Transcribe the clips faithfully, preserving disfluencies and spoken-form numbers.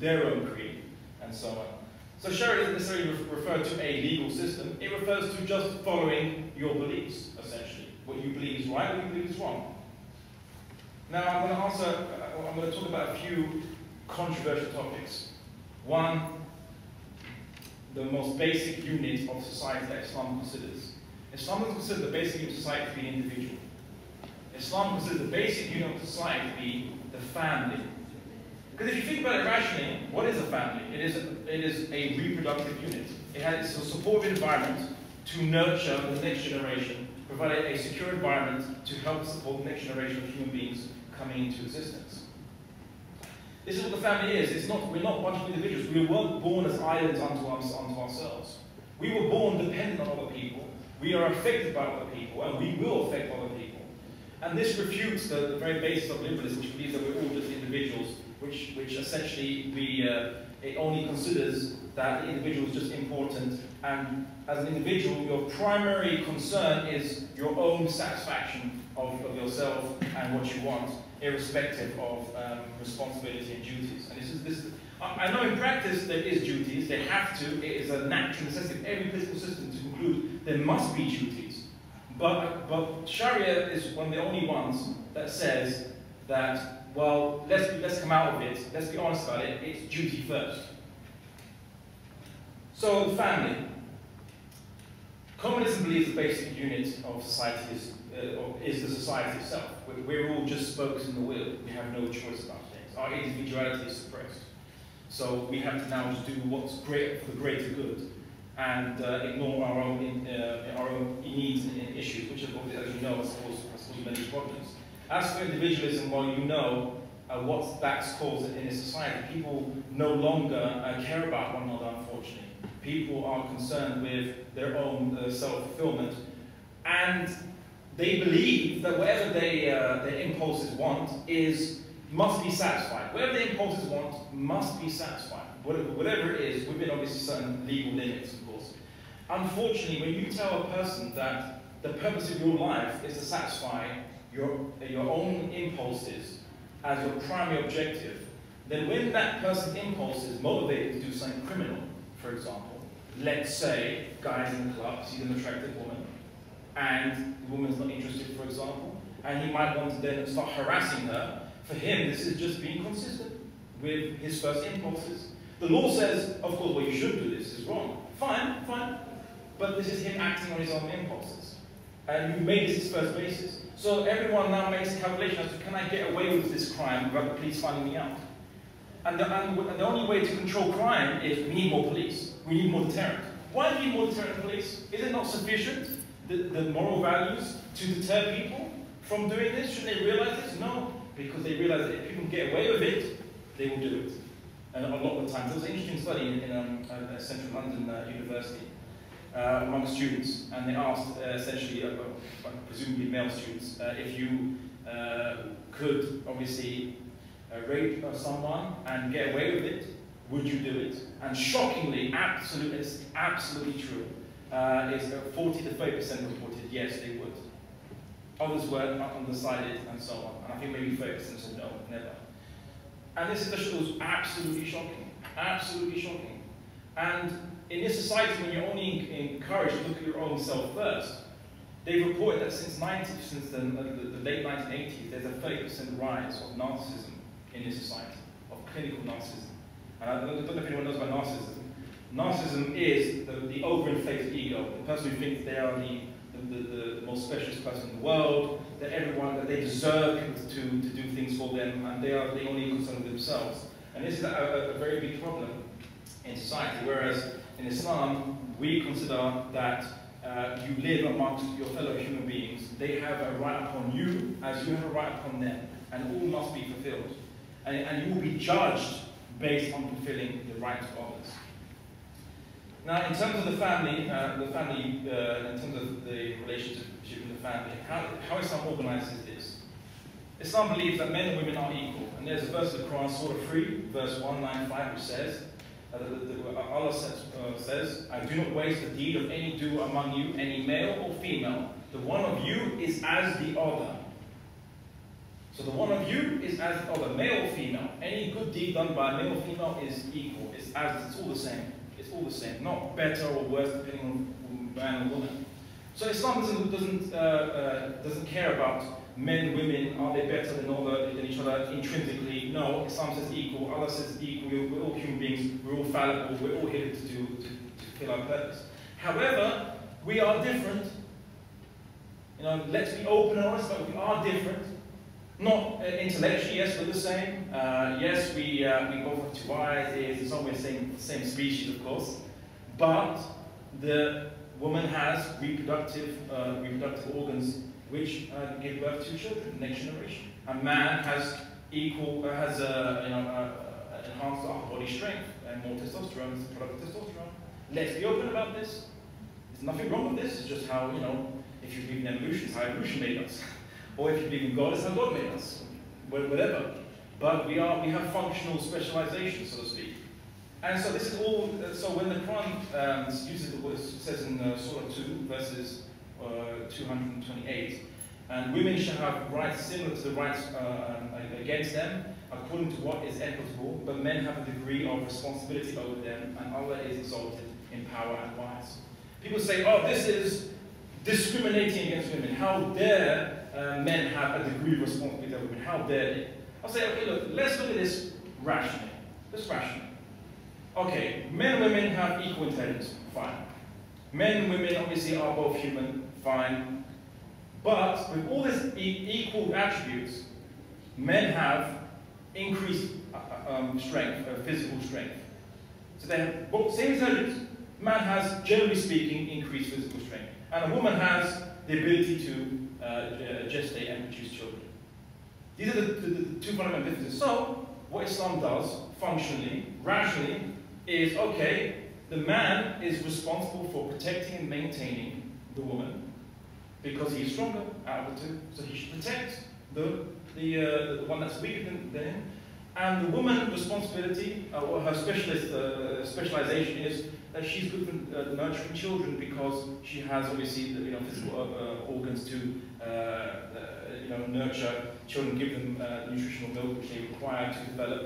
their own creed, and so on. So Sharia doesn't necessarily refer to a legal system, it refers to just following your beliefs, essentially. What you believe is right, what you believe is wrong. Now I'm going to answer, I'm going to talk about a few controversial topics. One, the most basic unit of society that Islam considers. Islam doesn't consider the basic unit of society to be the individual. Islam considers the basic unit of society to be the family. Because if you think about it rationally, what is a family? It is a, it is a reproductive unit. It has a supportive environment to nurture the next generation, provide a secure environment to help support the next generation of human beings coming into existence. This is what the family is. It's not, we're not a bunch of individuals. We weren't born as islands unto, us, unto ourselves. We were born dependent on other people. We are affected by other people, and we will affect other people. And this refutes the, the very basis of liberalism, which believes that we're all just individuals, which, which essentially we, uh, it only considers that the individual is just important, and as an individual, your primary concern is your own satisfaction of, of yourself and what you want, irrespective of um, responsibility and duties. And this is this. I know in practice there is duties; they have to. It is a natural necessity. Every political system to conclude there must be duties. But but Sharia is one of the only ones that says that, well, let's let's come out of it. Let's be honest about it. It's duty first. So family. Communism believes the basic unit of society is, uh, is the society itself. We're all just spokes in the wheel. We have no choice about things. Our individuality is suppressed. So we have to now just do what's great for the greater good and uh, ignore our own, in, uh, our own needs and, and issues, which, as you know, has caused many problems. As for individualism, well, you know uh, what that's caused in a society. People no longer uh, care about one another, unfortunately. People are concerned with their own uh, self-fulfillment, and they believe that whatever they, uh, their impulses want is, must be satisfied. Whatever the impulses want must be satisfied, whatever, whatever it is, within obviously certain legal limits, of course. Unfortunately, when you tell a person that the purpose of your life is to satisfy your, your own impulses as your primary objective, then when that person's impulse is motivated to do something criminal, for example, let's say guys in the club see an attractive woman, and the woman's not interested, for example, and he might want to then start harassing her. For him, this is just being consistent with his first impulses. The law says, of course, well, you shouldn't do this, this is wrong. Fine, fine. But this is him acting on his own impulses. And you made this his first basis. So everyone now makes a calculation as to, can I get away with this crime without the police finding me out? And the, and the only way to control crime is we need more police. We need more deterrent. Why do we need more deterrent police? Is it not sufficient, the, the moral values, to deter people from doing this? Shouldn't they realize this? No, because they realize that if people get away with it, they will do it. And a lot of the time, there was an interesting study in, in um, uh, Central London uh, University uh, among students, and they asked uh, essentially, uh, presumably male students, uh, if you uh, could obviously Uh, rape of someone and get away with it, would you do it? And shockingly, absolute, it's absolutely true, uh, is that forty to thirty percent reported yes, they would. Others were undecided and so on, and I think maybe thirty percent said no, never. And this was absolutely shocking, absolutely shocking. And in this society, when you're only encouraged to look at your own self first, they reported that since, ninety, since the, the, the late nineteen eighties, there's a thirty percent rise of narcissism in this society, of clinical narcissism. And I don't know if anyone knows about narcissism. Narcissism is the, the overinflated ego, the person who thinks they are the, the, the, the most specialist person in the world, that everyone, that they deserve to, to do things for them, and they are the only concerned with themselves. And this is a, a very big problem in society, whereas in Islam, we consider that uh, you live amongst your fellow human beings. They have a right upon you, as you have a right upon them, and all must be fulfilled. And, and you will be judged based on fulfilling the rights of others. Now, in terms of the family, uh, the family, uh, in terms of the relationship in the family, how, how Islam organizes this? Islam believes that men and women are equal, and there's a verse of the Quran, Surah three, verse one ninety-five, which says, uh, the, the, Allah says, uh, says, I do not waste the deed of any doer among you, any male or female. The one of you is as the other. So the one of you is as of a male female. Any good deed done by a male female is equal. It's as it's all the same. It's all the same, not better or worse depending on man or woman. So Islam doesn't doesn't, uh, uh, doesn't care about men, women, are they better than all the, than each other intrinsically? No, Islam says equal, Allah says equal, we're, we're all human beings, we're all fallible, we're all here to, to, to fulfill our purpose. However, we are different. You know, let's be open and honest, but we are different. Not uh, intellectually, yes, we're the same. Uh, yes, we, uh, we both have two eyes, ears, and so we're the same, same species, of course. But the woman has reproductive, uh, reproductive organs which uh, give birth to children, next generation. A man has equal, uh, has a, you know, a, a enhanced upper body strength and more testosterone, it's a product of testosterone. Let's be open about this. There's nothing wrong with this, it's just how, you know, if you believe in evolution, it's how evolution made us. Or if you believe in God, it's how God made us. Whatever. But we are we have functional specialization, so to speak. And so this is all. So when the Quran um, uses what it says in uh, Surah two, verses uh, two hundred twenty-eight, and women shall have rights similar to the rights uh, against them, according to what is equitable. But men have a degree of responsibility over them, and Allah is exalted in power and wise. People say, "Oh, this is discriminating against women. How dare!" Uh, men have a degree of responsibility over women. How dare they? I'll say, okay, look, let's look at this rationally. Let's rationally. Okay, men and women have equal intelligence, fine. Men and women obviously are both human, fine. But with all these e equal attributes, men have increased uh, um, strength, uh, physical strength. So they have both same intelligence. Man has, generally speaking, increased physical strength. And a woman has the ability to Uh, gestate and produce children. These are the, the, the two fundamental differences. So, what Islam does, functionally, rationally, is okay, the man is responsible for protecting and maintaining the woman because he's stronger out of the two, so he should protect the, the, uh, the one that's weaker than him. And the woman's responsibility, uh, or her specialist, uh, specialization is that she's good for uh, nurturing children because she has obviously the, you know, physical uh, organs to uh, uh, you know, nurture children, give them uh, nutritional milk which they require to develop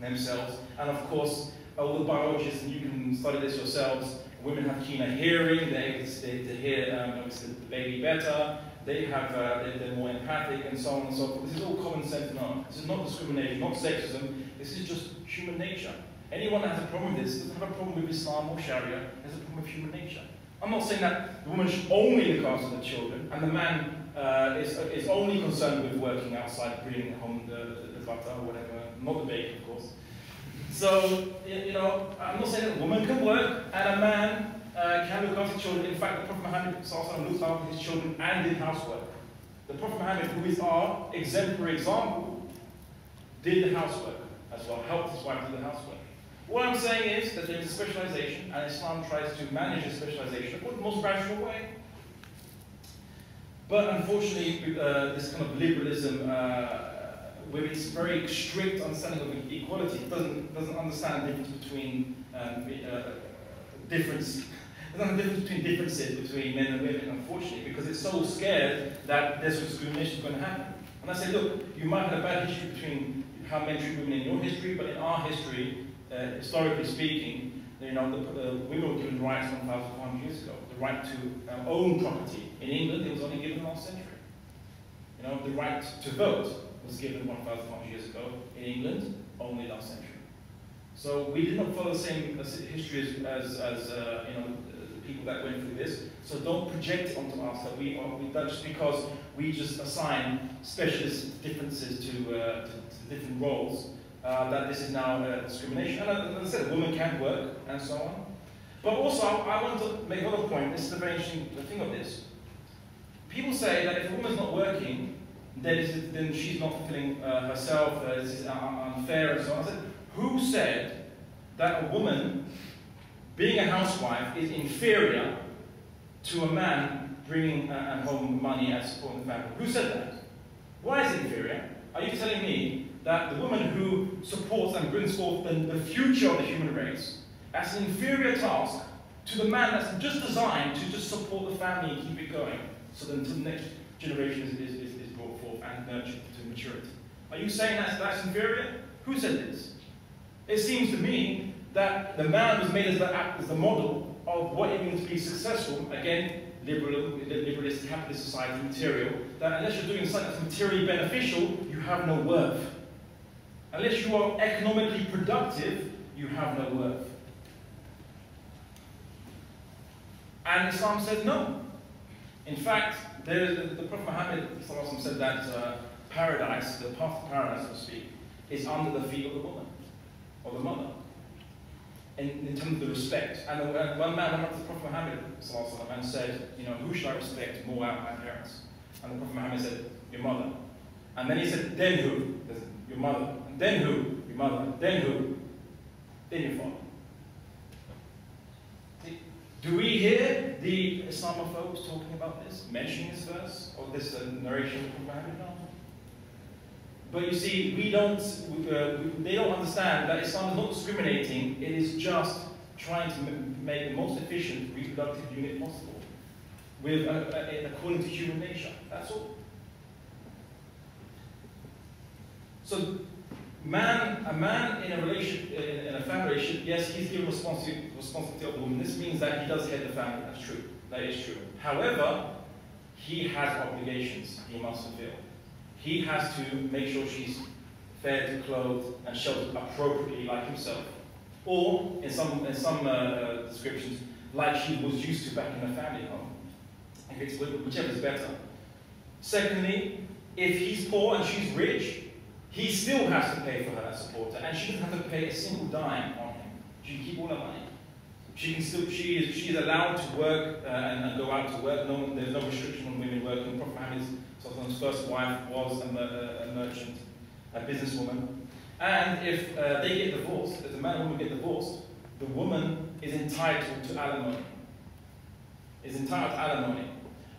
themselves. And of course, all the biologists, and you can study this yourselves, women have keener hearing, they're able to, they, to hear um, obviously the baby better, they have, uh, they're, they're more empathic and so on and so forth. This is all common sense now. This is not discrimination, not sexism, this is just human nature. Anyone that has a problem with this doesn't have a problem with Islam or Sharia, has a problem with human nature. I'm not saying that the woman should only look after the children and the man uh, is, is only concerned with working outside, bringing home the, the butter or whatever, not the bacon of course. So, you know, I'm not saying that a woman can work and a man uh, can look after children. In fact, the Prophet Muhammad looked after his children and did housework. The Prophet Muhammad, who is our exemplary example, did the housework as well, helped his wife do the housework. What I'm saying is that there is a specialization, and Islam tries to manage a specialization in the most rational way. But unfortunately, uh, this kind of liberalism, uh, with its very strict understanding of equality, doesn't doesn't understand the difference between um, uh, difference. Doesn't the difference between differences between men and women, unfortunately, because it's so scared that this discrimination is going to happen. And I say, look, you might have a bad history between how men treat women in your history, but in our history. Uh, historically speaking, you know, the, uh, women were given rights one thousand five hundred years ago. The right to um, own property in England, it was only given last century. You know, the right to vote was given one thousand five hundred years ago in England, only last century. So we did not follow the same history as, as uh, you know, the people that went through this. So don't project onto us that we are that just because we just assign specialist differences to, uh, to, to different roles. Uh, that this is now uh, discrimination. And as I said, women can work and so on. But also, I want to make another point. This is the very interesting thing of this. People say that if a woman's not working, then, then she's not fulfilling uh, herself, uh, this is unfair and so on. I said, who said that a woman being a housewife is inferior to a man bringing uh, home money and supporting the family? Who said that? Why is it inferior? Are you telling me that the woman who supports and brings forth the, the future of the human race as an inferior task to the man that's just designed to just support the family and keep it going so that until the next generation is, is, is brought forth and nurtured to maturity. Are you saying that's, that's inferior? Who said this? It seems to me that the man was made as the, as the model of what it means to be successful, again, liberal, liberalist, capitalist society, material, that unless you're doing something that's materially beneficial, you have no worth. Unless you are economically productive, you have no worth. And Islam said no. In fact, there is, the, the Prophet Muhammad said that uh, paradise, the path to paradise, so to speak, is under the feet of the woman, or the mother, in, in terms of the respect. And uh, one man went up to the Prophet Muhammad and said, you know, who should I respect more out of my parents? And the Prophet Muhammad said, your mother. And then he said, then who? Your mother. And then who? Your mother. Then who? Then your father. Do we hear the Islamophobes talking about this, mentioning this verse, or this uh, narration from Muhammad? No. But you see, we don't, we, uh, we, they don't understand that Islam is not discriminating, it is just trying to m make the most efficient reproductive unit possible, with, uh, uh, according to human nature, that's all. So, Man, a man in a relationship, in, in a family relationship, yes, he's the responsibility of the woman. This means that he does head the family. That's true. That is true. However, he has obligations he must fulfill. He has to make sure she's fed, clothed, and sheltered appropriately, like himself, or in some in some uh, descriptions, like she was used to back in her family home. Whichever is better. Secondly, if he's poor and she's rich, he still has to pay for her as a supporter, and she doesn't have to pay a single dime on him. She can keep all her money. She can still. She is. She is allowed to work uh, and, and go out to work. No, there's no restriction on women working. Prophet Muhammad's first wife was a, a, a merchant, a businesswoman, and if uh, they get divorced, if the man and woman get divorced, the woman is entitled to alimony. Is entitled to alimony,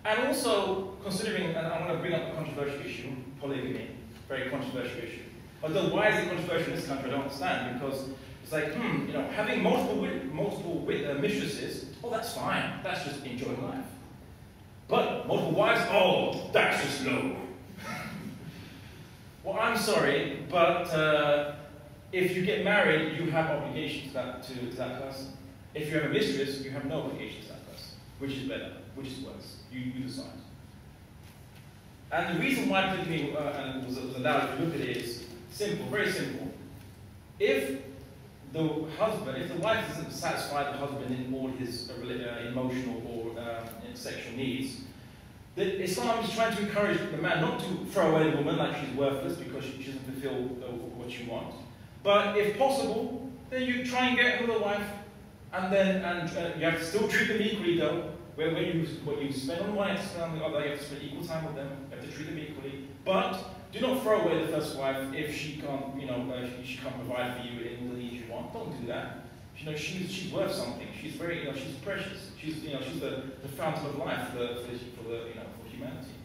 and also considering. And I'm going to bring up a controversial issue: polygamy. Very controversial issue. Although why is it controversial in this country, I don't understand, because it's like, hmm, you know, having multiple multiple uh, mistresses, oh, that's fine, that's just enjoying life. But multiple wives, oh, that's just low. Well, I'm sorry, but uh, if you get married, you have obligations to that, to, to that person. If you have a mistress, you have no obligations to that person. Which is better? Which is worse? You, you decide. And the reason why polygamy uh, was allowed, if you look at it, is simple, very simple. If the husband, if the wife doesn't satisfy the husband in all his uh, emotional or uh, sexual needs, then Islam is trying to encourage the man not to throw away the woman like she's worthless because she doesn't fulfill uh, what you want. But if possible, then you try and get another wife, and then and uh, you have to still treat them equally though. Where, where you, what you spend on one, you spend on the other, you have to spend equal time with them, you have to treat them equally. But do not throw away the first wife if she can't, you know, if she can't provide for you in all the needs you want. Don't do that. You know, she's she's worth something. She's very, you know, she's precious. She's, you know, she's the, the fountain of life for the, for the, you know, for humanity.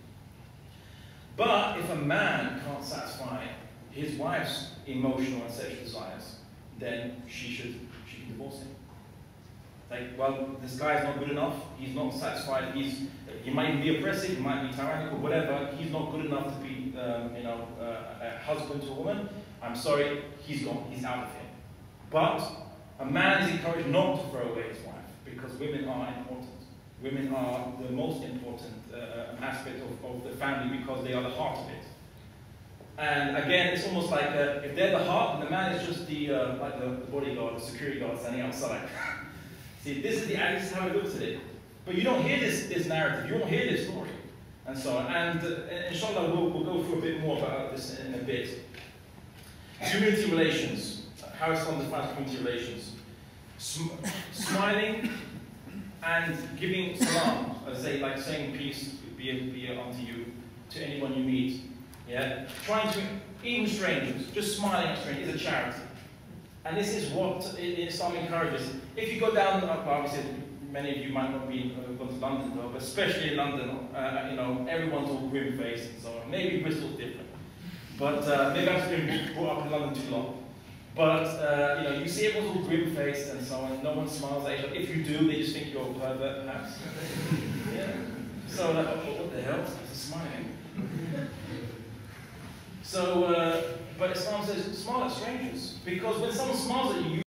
But if a man can't satisfy his wife's emotional and sexual desires, then she should she can divorce him. Like, well, this guy's not good enough, he's not satisfied, he's, he might be oppressive, he might be tyrannical, whatever, he's not good enough to be, um, you know, uh, a husband to a woman, I'm sorry, he's gone, he's out of here. But a man is encouraged not to throw away his wife, because women are important. Women are the most important uh, aspect of, of the family, because they are the heart of it. And again, it's almost like, uh, if they're the heart, then the man is just the, uh, like the, the bodyguard, the security guard standing outside. See, this is, the, this is how it looks at it. But you don't hear this, this narrative, you don't hear this story, and so on. And uh, inshallah, we'll, we'll go through a bit more about this in a bit. Community relations, how Islam defines community relations. Sm smiling and giving salam, as they like saying peace be it, be it unto you, to anyone you meet. Yeah? Trying to, even strangers, just smiling at strangers is a charity. And this is what Islam encourages. If you go down, obviously many of you might not be uh, gone to London though, but especially in London, uh, you know, everyone's all grim-faced and so on. Maybe Bristol's different, but uh, maybe I've been brought up in London too long. But uh, you know, you see everyone's all grim-faced and so on. No one smiles at each other. If you do, they just think you're a pervert, perhaps. Yeah. So like, oh, what the hell? It's smiling. So, uh, but Islam says, smile at strangers. Because when someone smiles at you,